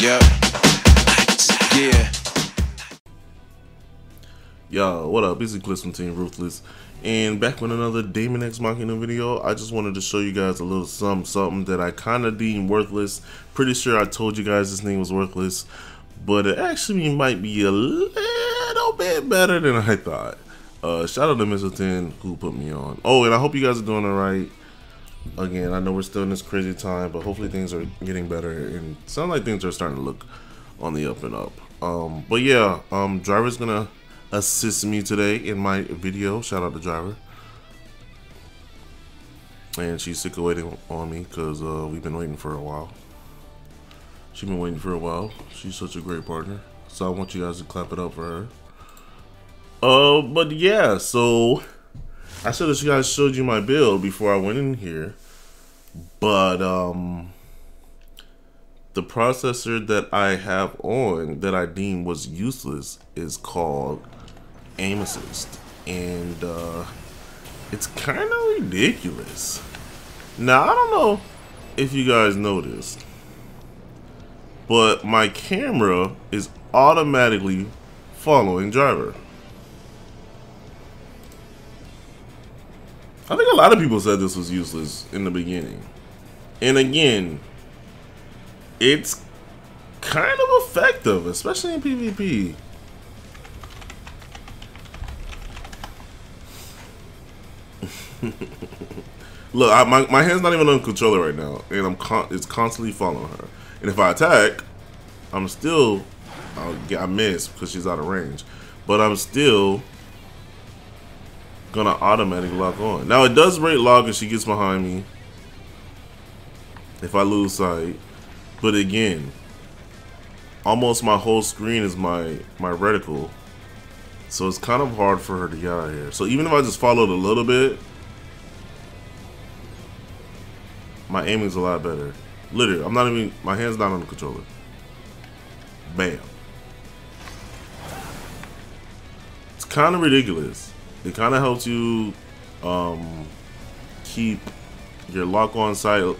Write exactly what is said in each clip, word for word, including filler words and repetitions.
Yep. Yeah. Yo, what up? It's Cliffs from Team Ruthless, and back with another Daemon X Machina video. I just wanted to show you guys a little something, something that I kind of deemed worthless. Pretty sure I told you guys this thing was worthless, but it actually might be a little bit better than I thought. Uh, shout out to Mistletoe who put me on. Oh, and I hope you guys are doing all right. Again, I know we're still in this crazy time, but hopefully things are getting better and sound like things are starting to look on the up and up. Um, but yeah, um, Driver's gonna assist me today in my video. Shout out to Driver. And she's sick of waiting on me because uh, we've been waiting for a while. She's been waiting for a while. She's such a great partner. So I want you guys to clap it up for her. Uh, but yeah, so I said that you guys showed you my build before I went in here, but um, the processor that I have on that I deem was useless is called Aim Assist, and uh, it's kind of ridiculous. Now, I don't know if you guys noticed, but my camera is automatically following Driver. I think a lot of people said this was useless in the beginning. And again, it's kind of effective, especially in PvP. Look, I, my, my hand's not even on the controller right now, and I'm con it's constantly following her. And if I attack, I'm still, I'll get, I miss because she's out of range, but I'm still gonna automatically lock on. Now it does rate lock if she gets behind me, if I lose sight. But again, almost my whole screen is my my reticle, so it's kind of hard for her to get out of here. So even if I just followed a little bit, my aiming's a lot better. Literally, I'm not even, my hand's not on the controller. Bam. It's kind of ridiculous. It kind of helps you um, keep your lock on sight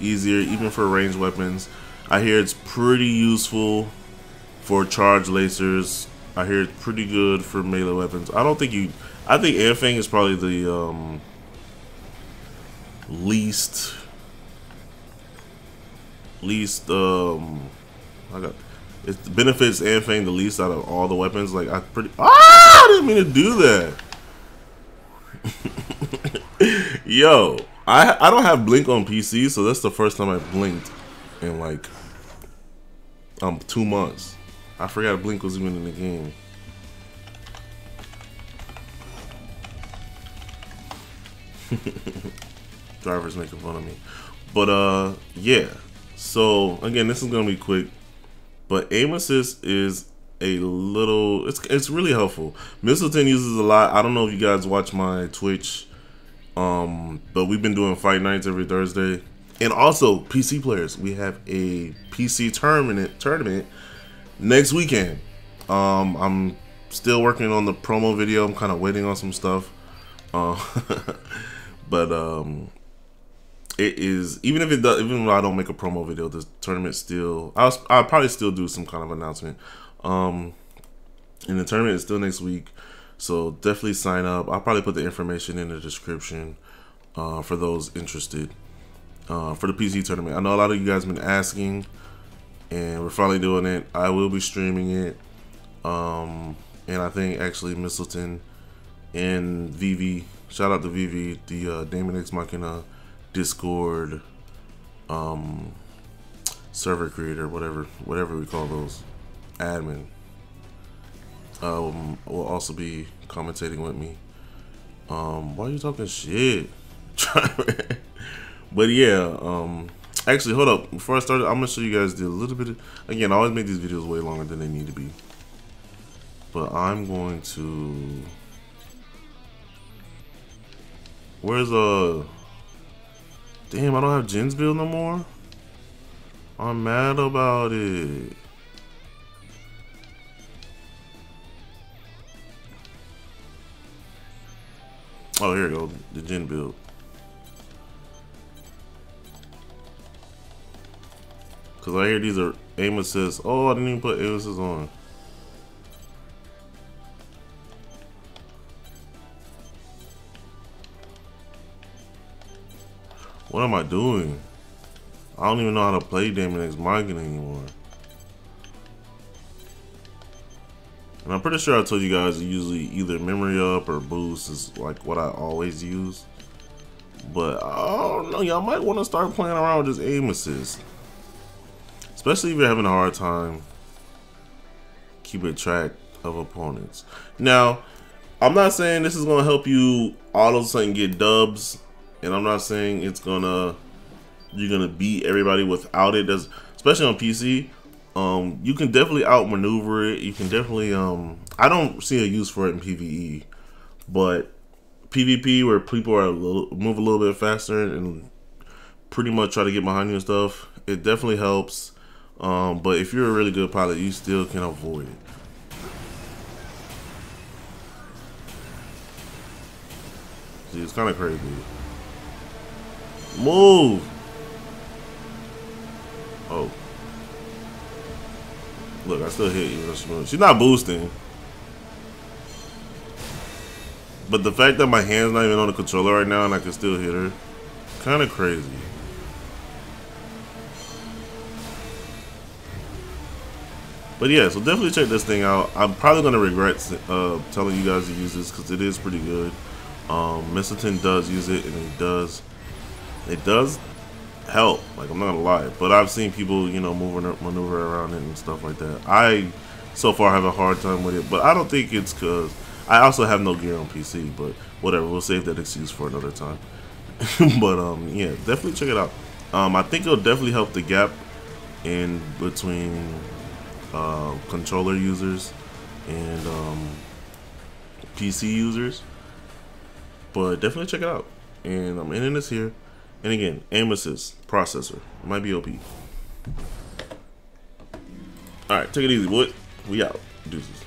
easier, even for ranged weapons. I hear it's pretty useful for charge lasers. I hear it's pretty good for melee weapons. I don't think you, I think Airfang is probably the um, least, least, um, I got, it benefits Airfang the least out of all the weapons. Like I pretty, ah, I didn't mean to do that. Yo, I I don't have blink on P C, so that's the first time I blinked in like um two months. I forgot blink was even in the game. Driver's making fun of me, but uh yeah. So again, this is gonna be quick, but Aim Assist is a little, it's it's really helpful. Mistletoe uses a lot. I don't know if you guys watch my Twitch, um, but we've been doing fight nights every Thursday, and also P C players. We have a P C tournament tournament next weekend. Um, I'm still working on the promo video. I'm kind of waiting on some stuff, uh, but um, it is, even if it does, even though I don't make a promo video, this tournament still, I'll I'll probably still do some kind of announcement. Um, and the tournament is still next week, so definitely sign up. I'll probably put the information in the description uh, for those interested uh, for the P C tournament. I know a lot of you guys have been asking, and we're finally doing it. I will be streaming it, um, and I think actually Mistletoe and V V, shout out to V V, the uh, Daemon X Machina Discord um, server creator, whatever, whatever we call those. Admin um, will also be commentating with me. Um, why are you talking shit? But yeah, um, actually, hold up. Before I started, I'm gonna show you guys the little bit of, again, I always make these videos way longer than they need to be. But I'm going to, where's a, damn, I don't have Jen's build no more. I'm mad about it. Oh, here we go, the gen build. Because I hear these are aim assist. Oh, I didn't even put aim assist on. What am I doing? I don't even know how to play Daemon X Machina anymore. And I'm pretty sure I told you guys usually either memory up or boost is like what I always use. But I don't know, y'all might want to start playing around with this aim assist. Especially if you're having a hard time keeping track of opponents. Now, I'm not saying this is going to help you all of a sudden get dubs. And I'm not saying it's going to, you're going to beat everybody without it. That's, especially on P C. Um, you can definitely outmaneuver it. You can definitely, um, I don't see a use for it in P V E, but P V P where people are a little, move a little bit faster and pretty much try to get behind you and stuff, it definitely helps. Um, but if you're a really good pilot, you still can avoid it. See, it's kind of crazy. Move! Oh. Look, I still hit you. She's not boosting. But the fact that my hand's not even on the controller right now and I can still hit her, kind of crazy. But yeah, so definitely check this thing out. I'm probably going to regret uh, telling you guys to use this because it is pretty good. Um, Mistletoe does use it and it does, it does help, like I'm not gonna lie, but I've seen people, you know, moving or maneuver around it and stuff like that. I so far have a hard time with it, but I don't think it's because I also have no gear on P C, but whatever, we'll save that excuse for another time. But um yeah, definitely check it out. um I think it'll definitely help the gap in between uh controller users and um P C users, but definitely check it out. And I'm ending this here. And again, aim assist, processor, might be O P. Alright, take it easy, boy. We out. Deuces.